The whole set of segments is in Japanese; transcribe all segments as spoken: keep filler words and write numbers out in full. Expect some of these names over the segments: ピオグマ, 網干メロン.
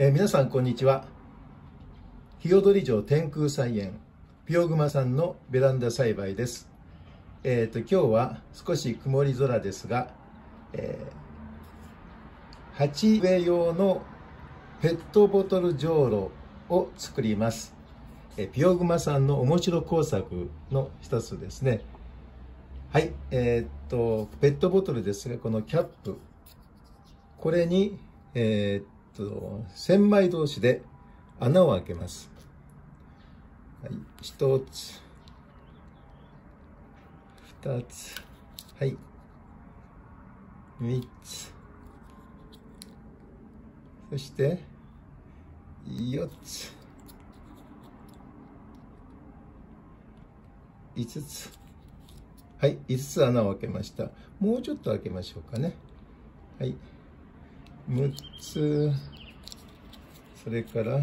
えー、皆さんこんにちは。日踊り城天空菜園ピオグマさんのベランダ栽培です。えっと今日は少し曇り空ですが、えー、鉢植え用のペットボトルじょうろを作ります。えー、ピオグマさんの面白工作の一つですね。はい、えっとペットボトルですが、このキャップ、これにえー千枚同士で穴を開けます。はい、ひとつふたつ、はいみっつ、そしてよっついつつ、はいいつつ穴を開けました。もうちょっと開けましょうかね。はいむっつ、それから、は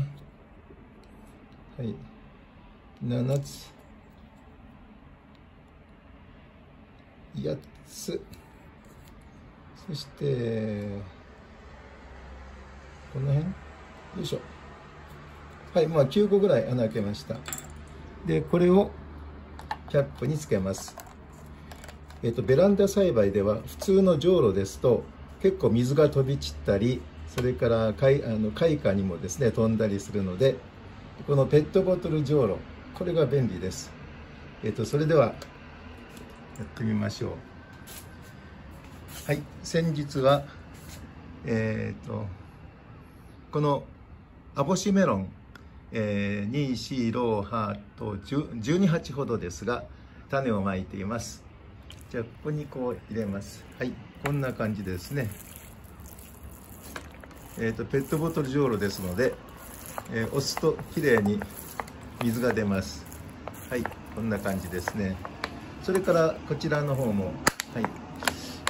い、ななつ、やっつ、そして、この辺、よいしょ。はい、まあきゅうこぐらい穴開けました。で、これをキャップにつけます。えっと、ベランダ栽培では、普通のじょうろですと、結構水が飛び散ったり、それから開花にもですね飛んだりするので、このペットボトルじょうろ、これが便利です。えっとそれではやってみましょう。はい、先日はえっとこの網干メロン、えー、に、よん、ろく、はちとじゅうに鉢ほどですが、種をまいています。じゃあここにこう入れます。はい、こんな感じですね。えーと、ペットボトルじょうろですので、えー、押すときれいに水が出ます。はい、こんな感じですね。それからこちらの方も、はい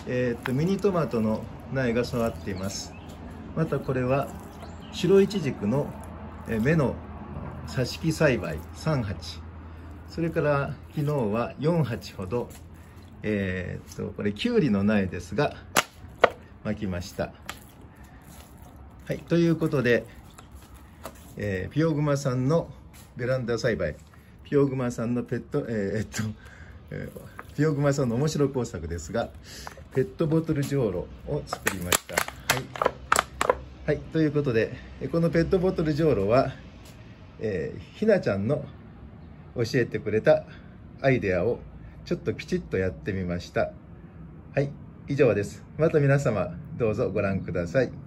えーと、ミニトマトの苗が育っています。またこれは白イチジクの芽の挿し木栽培さん鉢、それから昨日はよん鉢ほど、えー、とこれきゅうりの苗ですが巻きました。はい、ということで、えー、ピオグマさんのベランダ栽培、ピオグマさんのペット、えー、っと、えー、ピオグマさんの面白工作ですが、ペットボトルじょうろを作りました。はい、はい、ということで、このペットボトルじょうろは、えー、ひなちゃんの教えてくれたアイデアをちょっときちっとやってみました。はい、以上です。また皆様どうぞご覧ください。